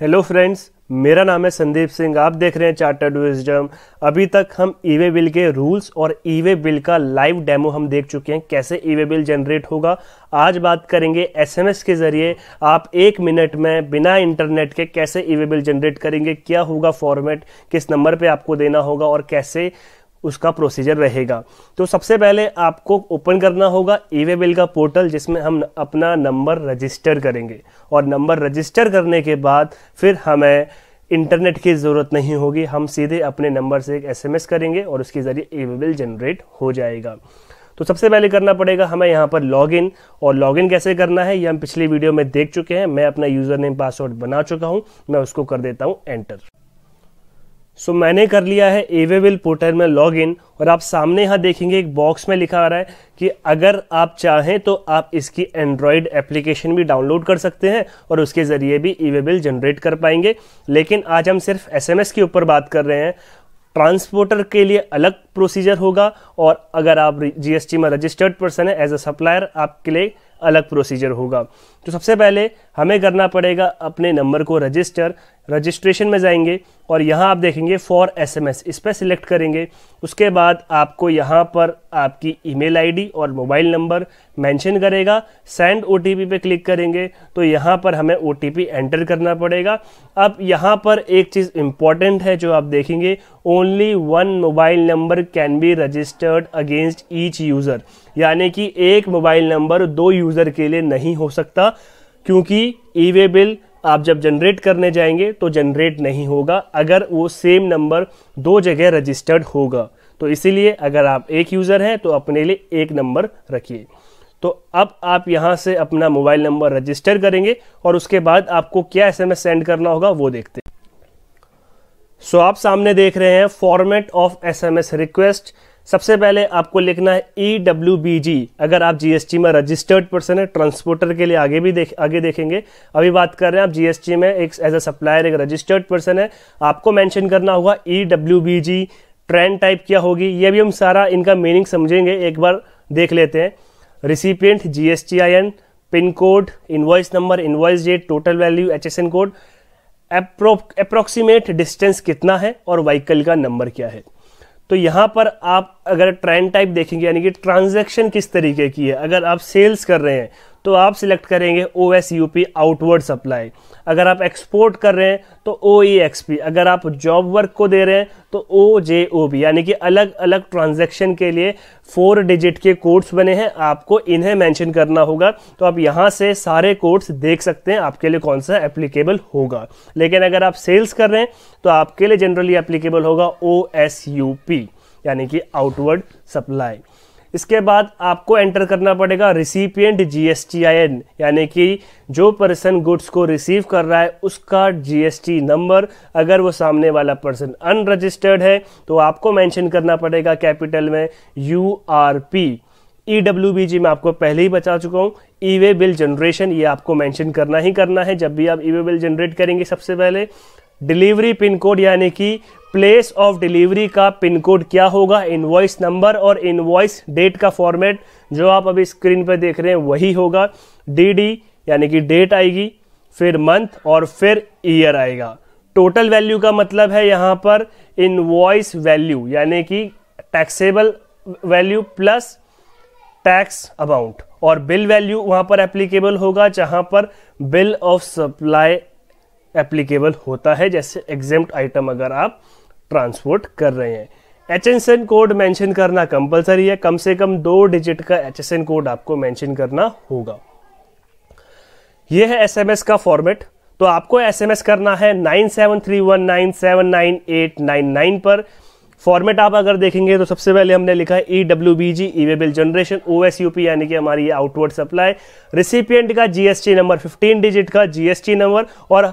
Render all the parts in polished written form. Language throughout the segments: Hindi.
हेलो फ्रेंड्स, मेरा नाम है संदीप सिंह। आप देख रहे हैं चार्टर्ड विजडम। अभी तक हम ई वे बिल के रूल्स और ई वे बिल का लाइव डेमो हम देख चुके हैं कैसे ई वे बिल जनरेट होगा। आज बात करेंगे एसएमएस के ज़रिए आप 1 मिनट में बिना इंटरनेट के कैसे ई वे बिल जनरेट करेंगे, क्या होगा फॉर्मेट, किस नंबर पे आपको देना होगा और कैसे उसका प्रोसीजर रहेगा। तो सबसे पहले आपको ओपन करना होगा ई वे बिल का पोर्टल, जिसमें हम अपना नंबर रजिस्टर करेंगे और नंबर रजिस्टर करने के बाद फिर हमें इंटरनेट की ज़रूरत नहीं होगी। हम सीधे अपने नंबर से एक एसएमएस करेंगे और उसके ज़रिए ई वे बिल जनरेट हो जाएगा। तो सबसे पहले करना पड़ेगा हमें यहाँ पर लॉगिन, और लॉगिन कैसे करना है ये हम पिछली वीडियो में देख चुके हैं। मैं अपना यूज़र नेम पासवर्ड बना चुका हूँ, मैं उसको कर देता हूँ एंटर। सो मैंने कर लिया है ई वे बिल पोर्टल में लॉगिन, और आप सामने यहाँ देखेंगे एक बॉक्स में लिखा आ रहा है कि अगर आप चाहें तो आप इसकी एंड्रॉयड एप्लीकेशन भी डाउनलोड कर सकते हैं और उसके ज़रिए भी ई वे बिल जनरेट कर पाएंगे। लेकिन आज हम सिर्फ एसएमएस के ऊपर बात कर रहे हैं। ट्रांसपोर्टर के लिए अलग प्रोसीजर होगा, और अगर आप जीएसटी में रजिस्टर्ड पर्सन है एज अ सप्लायर, आपके लिए अलग प्रोसीजर होगा। तो सबसे पहले हमें करना पड़ेगा अपने नंबर को रजिस्टर। रजिस्ट्रेशन में जाएंगे और यहाँ आप देखेंगे फॉर एसएमएस, इस पर सिलेक्ट करेंगे। उसके बाद आपको यहाँ पर आपकी ईमेल आईडी और मोबाइल नंबर मेंशन करेगा। सेंड ओटीपी पे क्लिक करेंगे तो यहाँ पर हमें ओटीपी एंटर करना पड़ेगा। अब यहाँ पर एक चीज़ इम्पॉर्टेंट है जो आप देखेंगे, only 1 mobile number can be registered against each user, यानी कि एक मोबाइल नंबर 2 यूज़र के लिए नहीं हो सकता, क्योंकि ई वे बिल आप जब जनरेट करने जाएंगे तो जनरेट नहीं होगा अगर वो सेम नंबर 2 जगह रजिस्टर्ड होगा। तो इसीलिए अगर आप एक यूज़र हैं तो अपने लिए 1 नंबर रखिए। तो अब आप यहाँ से अपना मोबाइल नंबर रजिस्टर करेंगे और उसके बाद आपको क्या एसएमएस सेंड करना होगा वो देखते हैं। सो आप सामने देख रहे हैं फॉर्मेट ऑफ एसएमएस रिक्वेस्ट। सबसे पहले आपको लिखना है EWBG। अगर आप जीएसटी में रजिस्टर्ड पर्सन है, ट्रांसपोर्टर के लिए आगे देखेंगे। अभी बात कर रहे हैं आप जीएसटी में एक एज अ सप्लायर एक रजिस्टर्ड पर्सन है, आपको मेंशन करना होगा EWBG। ट्रेंड टाइप क्या होगी ये भी हम सारा इनका मीनिंग समझेंगे, एक बार देख लेते हैं। Recipient GSTIN, pin code, invoice number, invoice date, total value, HSN code, approximate distance कितना है और व्हीकल का नंबर क्या है। तो यहाँ पर आप अगर ट्रेंड टाइप देखेंगे यानी कि ट्रांजैक्शन किस तरीके की है, अगर आप सेल्स कर रहे हैं तो आप सिलेक्ट करेंगे OS UP आउटवर्ड सप्लाई। अगर आप एक्सपोर्ट कर रहे हैं तो OE XP। अगर आप जॉब वर्क को दे रहे हैं तो OJ OB, यानी कि अलग अलग ट्रांजैक्शन के लिए 4 डिजिट के कोड्स बने हैं, आपको इन्हें मेंशन करना होगा। तो आप यहां से सारे कोड्स देख सकते हैं आपके लिए कौन सा एप्लीकेबल होगा। लेकिन अगर आप सेल्स कर रहे हैं तो आपके लिए जनरली एप्लीकेबल होगा OS UP, यानी कि आउटवर्ड सप्लाई। इसके बाद आपको एंटर करना पड़ेगा रिसिपिएंट GSTIN, यानी कि जो पर्सन गुड्स को रिसीव कर रहा है उसका GST नंबर। अगर वो सामने वाला पर्सन अनरजिस्टर्ड है तो आपको मेंशन करना पड़ेगा कैपिटल में URP। EWBG में आपको पहले ही बता चुका हूँ, ई वे बिल जनरेशन, ये आपको मेंशन करना ही करना है जब भी आप ई वे बिल जनरेट करेंगे। सबसे पहले डिलीवरी पिन कोड, यानी कि प्लेस ऑफ डिलीवरी का पिन कोड क्या होगा। इनवॉइस नंबर और इनवॉइस डेट का फॉर्मेट जो आप अभी स्क्रीन पर देख रहे हैं वही होगा। DD यानी कि डेट आएगी, फिर मंथ और फिर ईयर आएगा। टोटल वैल्यू का मतलब है यहाँ पर इनवॉइस वैल्यू, यानी कि taxable value plus tax amount, और बिल वैल्यू वहाँ पर एप्लीकेबल होगा जहाँ पर बिल ऑफ सप्लाई एप्लीकेबल होता है, जैसे एग्जेम्प्ट आइटम अगर आप ट्रांसपोर्ट कर रहे हैं। HSN कोड मेंशन करना कंपलसरी है, कम से कम 2 डिजिट का HSN कोड आपको मेंशन करना होगा। यह है एसएमएस का फॉर्मेट। तो आपको एसएमएस करना है 9731979899 पर। फॉर्मेट आप अगर देखेंगे तो सबसे पहले हमने लिखा है EWBG E way bill generation, OS UP यानी कि हमारी ये आउटवर्ड सप्लाई, रिसिपिएंट का GST नंबर 15 डिजिट का GST नंबर, और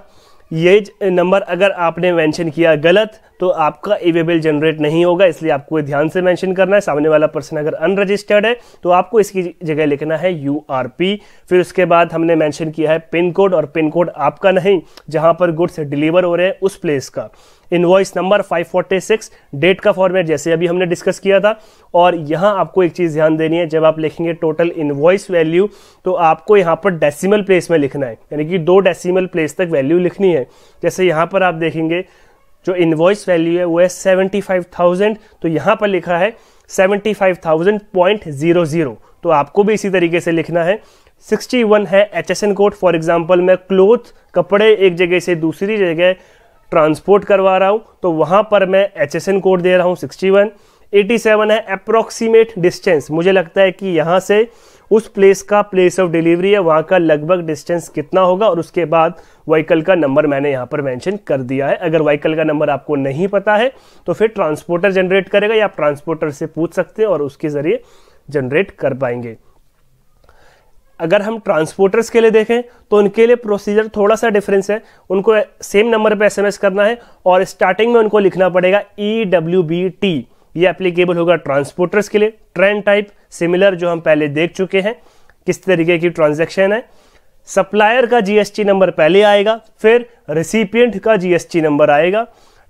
ये नंबर अगर आपने मेंशन किया गलत तो आपका ई वे बिल जनरेट नहीं होगा, इसलिए आपको ध्यान से मेंशन करना है। सामने वाला पर्सन अगर अनरजिस्टर्ड है तो आपको इसकी जगह लिखना है यूआरपी। फिर उसके बाद हमने मेंशन किया है पिन कोड, और पिन कोड आपका नहीं, जहां पर गुड्स डिलीवर हो रहे हैं उस प्लेस का। इनवॉइस नंबर 546, डेट का फॉर्मेट जैसे अभी हमने डिस्कस किया था। और यहां आपको एक चीज ध्यान देनी है, जब आप लिखेंगे टोटल इनवॉइस वैल्यू तो आपको यहां पर डेसिमल प्लेस में लिखना है, यानी कि 2 डेसिमल प्लेस तक वैल्यू लिखनी है। जैसे यहां पर आप देखेंगे जो इनवॉइस वैल्यू है वो है 75,000, तो यहां पर लिखा है 75,000.00, तो आपको भी इसी तरीके से लिखना है। 61 है HSN कोड। फॉर एग्जाम्पल मैं क्लोथ कपड़े एक जगह से दूसरी जगह ट्रांसपोर्ट करवा रहा हूं तो वहां पर मैं HSN कोड दे रहा हूं 61। 87 है अप्रोक्सीमेट डिस्टेंस, मुझे लगता है कि यहां से उस प्लेस का प्लेस ऑफ डिलीवरी है वहां का लगभग डिस्टेंस कितना होगा, और उसके बाद व्हीकल का नंबर मैंने यहां पर मेंशन कर दिया है। अगर व्हीकल का नंबर आपको नहीं पता है तो फिर ट्रांसपोर्टर जनरेट करेगा, या आप ट्रांसपोर्टर से पूछ सकते हैं और उसके जरिए जनरेट कर पाएंगे। अगर हम ट्रांसपोर्टर्स के लिए देखें तो उनके लिए प्रोसीजर थोड़ा सा डिफरेंस है। उनको सेम नंबर पर SMS करना है और स्टार्टिंग में उनको लिखना पड़ेगा EWBT। ये एप्लीकेबल होगा ट्रांसपोर्टर्स के लिए। ट्रेन टाइप सिमिलर जो हम पहले देख चुके हैं किस तरीके की ट्रांजैक्शन है। सप्लायर का GST नंबर पहले आएगा, फिर रिसिपिएंट का GST नंबर आएगा।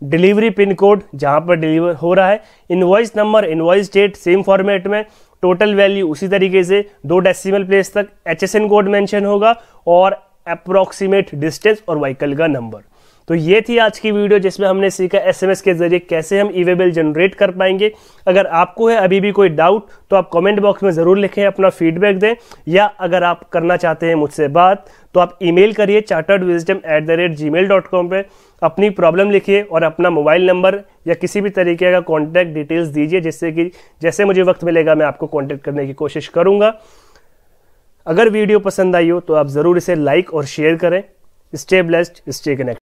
डिलीवरी पिन कोड जहां पर डिलीवर हो रहा है। Invoice number, invoice date same format में। टोटल वैल्यू उसी तरीके से 2 डेसिमल प्लेस तक। HSN कोड मेंशन होगा और अप्रोक्सीमेट डिस्टेंस और व्हीकल का नंबर। तो ये थी आज की वीडियो जिसमें हमने सीखा SMS के जरिए कैसे हम ई वे बिल जनरेट कर पाएंगे। अगर आपको है अभी भी कोई डाउट तो आप कमेंट बॉक्स में ज़रूर लिखें, अपना फीडबैक दें, या अगर आप करना चाहते हैं मुझसे बात तो आप ईमेल करिए chartervidwisdom@gmail.com पर। अपनी प्रॉब्लम लिखिए और अपना मोबाइल नंबर या किसी भी तरीके का कॉन्टैक्ट डिटेल्स दीजिए, जिससे कि जैसे मुझे वक्त मिलेगा मैं आपको कॉन्टैक्ट करने की कोशिश करूँगा। अगर वीडियो पसंद आई हो तो आप ज़रूर इसे लाइक और शेयर करें। Stay blessed, stay connected.